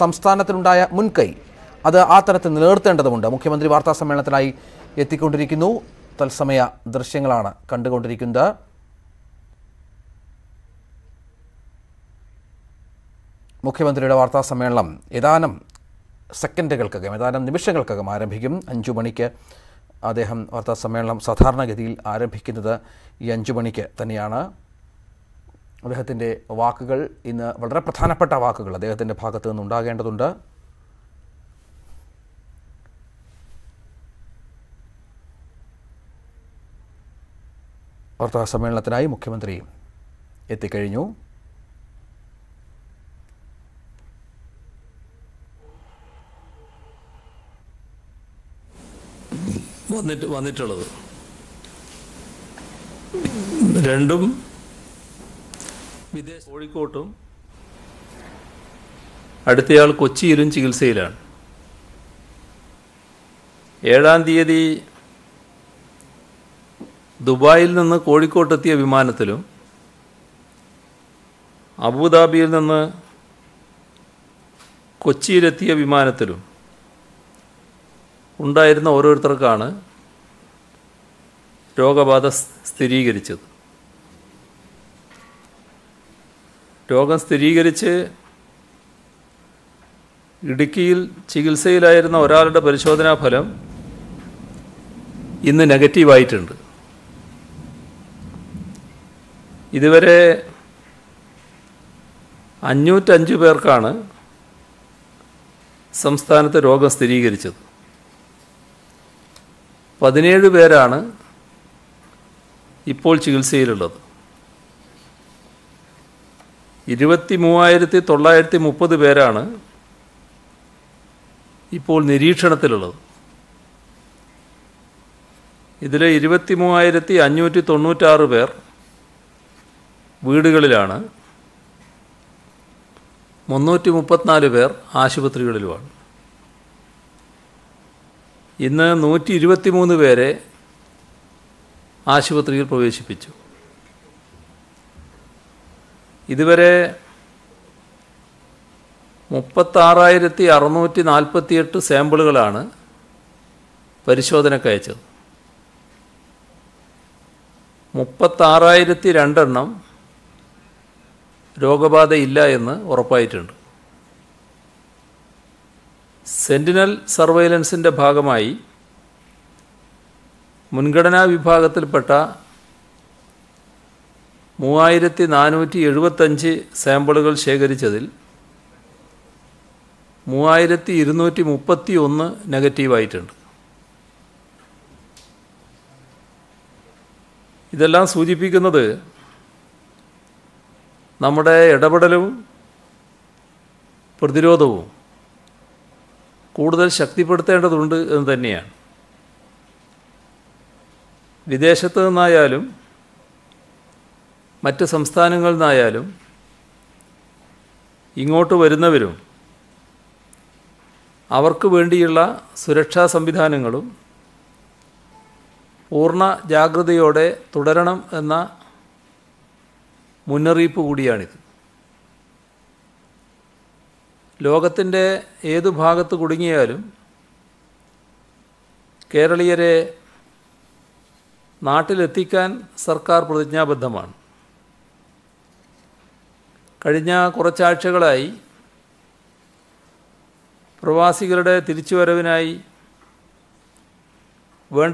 സംസ്ഥാനത്തിനുണ്ടായ മുൻകൈ അത് ആ തരത്തിൽ നിലനിർത്തേണ്ടതുണ്ട്. മുഖ്യമന്ത്രി വാർത്താ സമ്മേളനത്തിനായി എത്തിക്കൊണ്ടിരിക്കുന്നു. തത്സമയ ദൃശ്യങ്ങളാണ് കണ്ടുകൊണ്ടിരിക്കുന്നത്. മുഖ്യമന്ത്രിയുടെ വാർത്താ സമ്മേളനം ഏതാനും സെക്കൻഡുകൾക്കകം, ഏതാനും നിമിഷങ്ങൾക്കകം ആരംഭിക്കും. 5 മണിക്ക് അദ്ദേഹം വാർത്താ സമ്മേളനം സാധാരണഗതിയിൽ ആരംഭിക്കുന്നത് ഈ 5 മണിക്ക് തന്നെയാണ്. അദ്ദേഹത്തിൻ്റെ വാക്കുകൾ, ഇന്ന് വളരെ പ്രധാനപ്പെട്ട വാക്കുകൾ അദ്ദേഹത്തിൻ്റെ ഭാഗത്തു നിന്നുണ്ടാകേണ്ടതുണ്ട്. വാർത്താ സമ്മേളനത്തിനായി മുഖ്യമന്ത്രി എത്തിക്കഴിഞ്ഞു. വന്നിട്ടുള്ളത് രണ്ടും കോഴിക്കോട്ടും അടുത്തയാൾ കൊച്ചിയിലും ചികിത്സയിലാണ്. 7-ാം തീയതി ദുബായിൽ നിന്ന് കോഴിക്കോട്ടെത്തിയ വിമാനത്തിലും അബുദാബിയിൽ നിന്ന് കൊച്ചിയിലെത്തിയ വിമാനത്തിലും ഉണ്ടായിരുന്ന ഓരോരുത്തർക്കാണ് രോഗബാധ സ്ഥിരീകരിച്ചത്. രോഗം സ്ഥിരീകരിച്ച് ഇടുക്കിയിൽ ചികിത്സയിലായിരുന്ന ഒരാളുടെ പരിശോധനാ ഫലം ഇന്ന് നെഗറ്റീവായിട്ടുണ്ട്. ഇതുവരെ 505 പേർക്കാണ് സംസ്ഥാനത്ത് രോഗം സ്ഥിരീകരിച്ചത്. 17 പേരാണ് ഇപ്പോൾ ചികിത്സയിലുള്ളത്. 23,930 പേരാണ് ഇപ്പോൾ നിരീക്ഷണത്തിലുള്ളത്. ഇതിൽ 23,596 പേർ വീടുകളിലാണ്, 334 പേർ ആശുപത്രികളിലുമാണ്. ഇന്ന് 123 പേരെ ആശുപത്രിയിൽ പ്രവേശിപ്പിച്ചു. ഇതുവരെ 36,648 സാമ്പിളുകളാണ് പരിശോധനക്കയച്ചത്. 36,002 രോഗബാധയില്ല എന്ന് ഉറപ്പായിട്ടുണ്ട്. സെന്റിനൽ സർവൈലൻസിൻ്റെ ഭാഗമായി മുൻഗണനാ വിഭാഗത്തിൽപ്പെട്ട 3,475 സാമ്പിളുകൾ ശേഖരിച്ചതിൽ 3,231 നെഗറ്റീവായിട്ടുണ്ട്. ഇതെല്ലാം സൂചിപ്പിക്കുന്നത് നമ്മുടെ ഇടപെടലും പ്രതിരോധവും കൂടുതൽ ശക്തിപ്പെടുത്തേണ്ടതുണ്ട് എന്ന് തന്നെയാണ്. വിദേശത്ത് നിന്നായാലും മറ്റ് സംസ്ഥാനങ്ങളിൽ നിന്നായാലും ഇങ്ങോട്ട് വരുന്നവരും അവർക്ക് വേണ്ടിയുള്ള സുരക്ഷാ സംവിധാനങ്ങളും പൂർണ്ണ ജാഗ്രതയോടെ തുടരണം എന്ന മുന്നറിയിപ്പ് കൂടിയാണിത്. ലോകത്തിൻ്റെ ഏതു ഭാഗത്ത് കുടുങ്ങിയാലും കേരളീയരെ നാട്ടിലെത്തിക്കാൻ സർക്കാർ പ്രതിജ്ഞാബദ്ധമാണ്. കഴിഞ്ഞ കുറച്ചാഴ്ചകളായി പ്രവാസികളുടെ തിരിച്ചുവരവിനായി